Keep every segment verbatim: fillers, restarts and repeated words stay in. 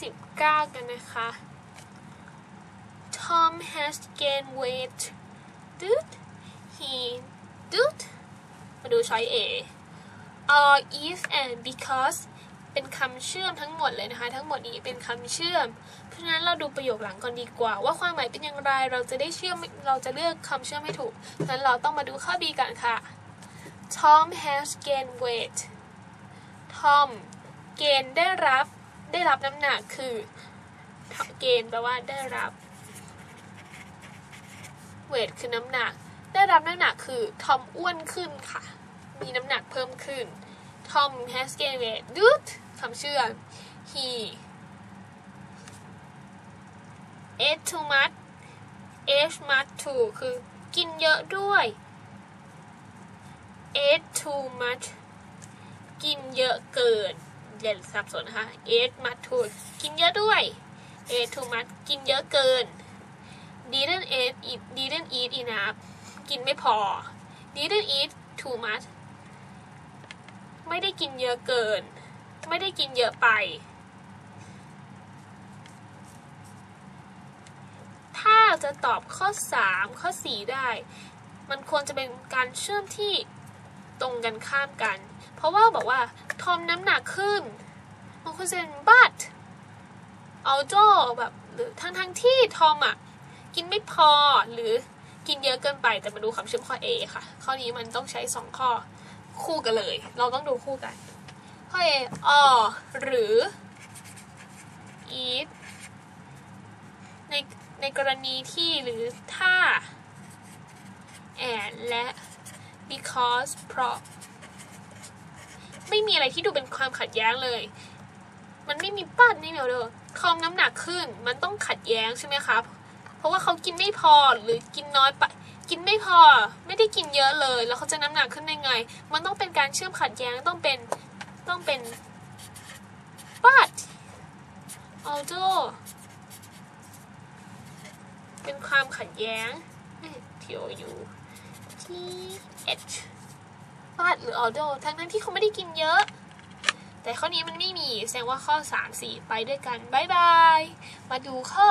สิบเก้ากันนะคะ Tom has gained weight dude he dude มาดูช้อย A or if and because เป็นคำเชื่อมทั้งหมดเลยนะคะทั้งหมดนี้เป็นคำเชื่อมเพราะฉะนั้นเราดูประโยคหลังก่อนดีกว่าว่าความหมายเป็นอย่างไรเราจะได้เชื่อมเราจะเลือกคำเชื่อมให้ถูกฉะนั้นเราต้องมาดูข้อ B กันค่ะ Tom has gained weight Tom เกณฑ์ได้รับได้รับน้ำหนักคือเกณฑ์แปลว่าได้รับ weight คือน้ำหนักได้รับน้ำหนักคือ Tom อ้วนขึ้นค่ะมีน้ำหนักเพิ่มขึ้น Tom has gained weight dude คำเชื่อม he ate too much ate much too คือกินเยอะด้วย ate too much กินเยอะเกินอย่าสับสนนะคะ ate much too กินเยอะด้วย ate too much กินเยอะเกิน didn't eat it didn't eat enough กินไม่พอ didn't eat too much ไม่ได้กินเยอะเกินไม่ได้กินเยอะไปถ้าจะตอบข้อสามข้อสี่ได้มันควรจะเป็นการเชื่อมที่ตรงกันข้ามกันเพราะว่าบอกว่าทอมน้ำหนักขึ้นมันควรจะเป็น but although แบบหรือทั้งทั้งที่ทอมอ่ะกินไม่พอหรือกินเยอะเกินไปแต่มาดูคำเชื่อมข้อ A ค่ะข้อนี้มันต้องใช้สองข้อคู่กันเลยเราต้องดูคู่กันข้อ A อหรือ if ในในกรณีที่หรือถ้า and และ because เพราะไม่มีอะไรที่ดูเป็นความขัดแย้งเลยมันไม่มีปั้นนี่เดียวเด้อทอมน้ำหนักขึ้นมันต้องขัดแย้งใช่ไหมครับเพราะว่าเขากินไม่พอหรือกินน้อยไปกินไม่พอไม่ได้กินเยอะเลยแล้วเขาจะน้ำหนักขึ้นได้ไงมันต้องเป็นการเชื่อมขัดแย้งต้องเป็นต้องเป็น but although เป็นความขัดแย้ง th but หรือ although ทั้งนั้นที่เขาไม่ได้กินเยอะแต่ข้อนี้มันไม่มีแสดงว่าข้อสาม สี่ไปด้วยกันบายบายมาดูข้อ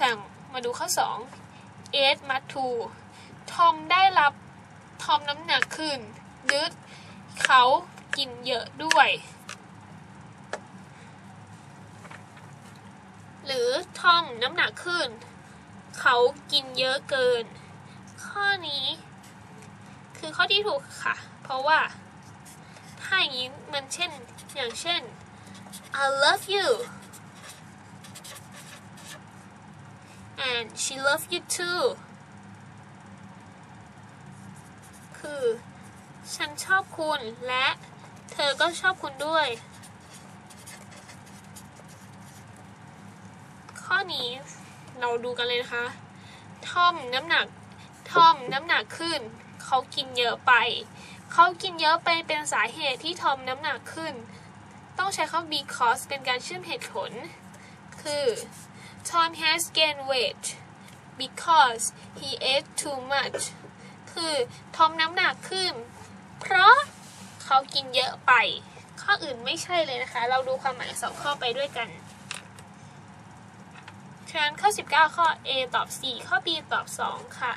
สั่งมาดูข้อสอง eight must to ทอมได้รับทอมน้ำหนักขึ้นดื้อเขากินเยอะด้วยหรือทอมน้ำหนักขึ้นเขากินเยอะเกินข้อนี้คือข้อที่ถูกค่ะเพราะว่าถ้าอย่างนี้มันเช่นอย่างเช่น I love you and she loves you too คือฉันชอบคุณและเธอก็ชอบคุณด้วยข้อนี้เราดูกันเลยนะคะทอมน้ำหนักทอมน้ำหนักขึ้นเขากินเยอะไปเขากินเยอะไปเป็นสาเหตุที่ทอมน้ำหนักขึ้นต้องใช้คำ because เป็นการเชื่อมเหตุผลคือ Tom has gained weight because he ate too much คือทอมน้ำหนักขึ้นเพราะเขากินเยอะไปข้ออื่นไม่ใช่เลยนะคะเราดูความหมายสองข้อไปด้วยกันฉะนั้นข้อสิบเก้าข้อ A ตอบสี่ข้อ B ตอบสองค่ะ